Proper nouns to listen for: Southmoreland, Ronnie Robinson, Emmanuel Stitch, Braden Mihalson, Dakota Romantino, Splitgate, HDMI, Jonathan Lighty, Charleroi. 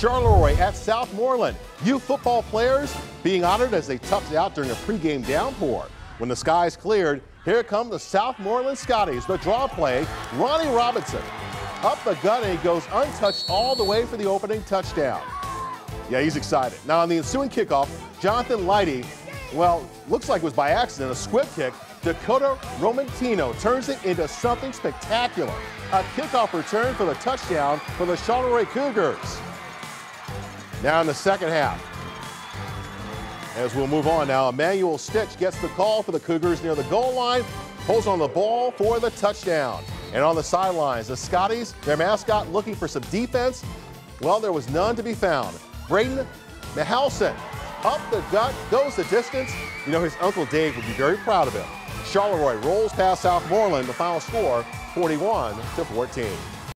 Charleroi at Southmoreland. Youth football players being honored as they toughed it out during a pregame downpour. When the skies cleared, here come the Southmoreland Scotties. The draw play, Ronnie Robinson. Up the gut and he goes untouched all the way for the opening touchdown. Yeah, he's excited. Now on the ensuing kickoff, Jonathan Lighty, well, looks like it was by accident, a squib kick. Dakota Romantino turns it into something spectacular. A kickoff return for the touchdown for the Charleroi Cougars. Now in the second half, as we'll move on now, Emmanuel Stitch gets the call for the Cougars near the goal line, pulls on the ball for the touchdown. And on the sidelines, the Scotties, their mascot, looking for some defense. Well, there was none to be found. Braden Mihalson, up the gut, goes the distance. You know, his Uncle Dave would be very proud of him. Charleroi rolls past Southmoreland, the final score 41-14.